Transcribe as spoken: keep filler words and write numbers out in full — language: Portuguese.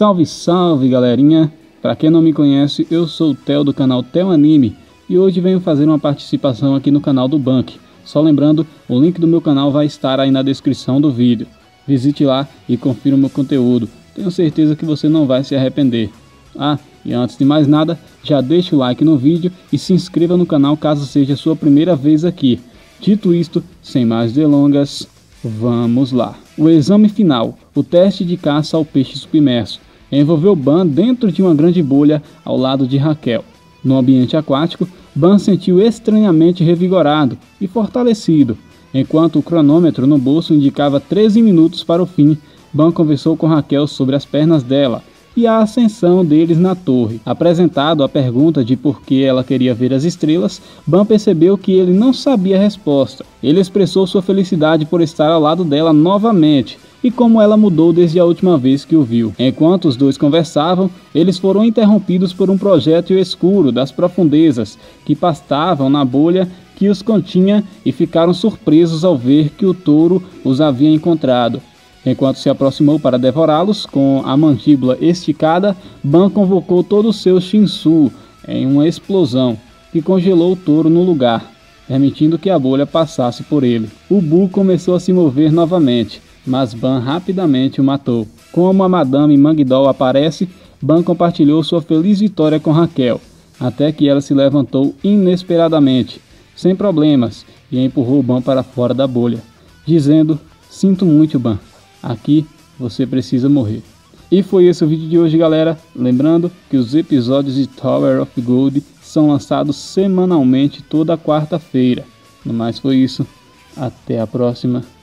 Salve, salve galerinha! Pra quem não me conhece, eu sou o Theo do canal Theo Anime e hoje venho fazer uma participação aqui no canal do Bucky. Só lembrando, o link do meu canal vai estar aí na descrição do vídeo. Visite lá e confira o meu conteúdo, tenho certeza que você não vai se arrepender. Ah, e antes de mais nada, já deixa o like no vídeo e se inscreva no canal caso seja a sua primeira vez aqui. Dito isto, sem mais delongas, vamos lá. O exame final, o teste de caça ao peixe submerso, envolveu Ban dentro de uma grande bolha ao lado de Raquel. No ambiente aquático, Ban sentiu estranhamente revigorado e fortalecido. Enquanto o cronômetro no bolso indicava treze minutos para o fim, Ban conversou com Raquel sobre as pernas dela e a ascensão deles na torre. Apresentado a pergunta de por que ela queria ver as estrelas, Ban percebeu que ele não sabia a resposta. Ele expressou sua felicidade por estar ao lado dela novamente e como ela mudou desde a última vez que o viu. Enquanto os dois conversavam, eles foram interrompidos por um projétil escuro das profundezas que pastavam na bolha que os continha e ficaram surpresos ao ver que o touro os havia encontrado. Enquanto se aproximou para devorá-los, com a mandíbula esticada, Ban convocou todo o seu Shinsu em uma explosão, que congelou o touro no lugar, permitindo que a bolha passasse por ele. O Bu começou a se mover novamente, mas Ban rapidamente o matou. Como a Madame Mangidol aparece, Ban compartilhou sua feliz vitória com Raquel, até que ela se levantou inesperadamente, sem problemas, e empurrou Ban para fora da bolha, dizendo: "Sinto muito, Ban. Aqui você precisa morrer." E foi esse o vídeo de hoje, galera. Lembrando que os episódios de Tower of God são lançados semanalmente toda quarta-feira. No mais foi isso. Até a próxima.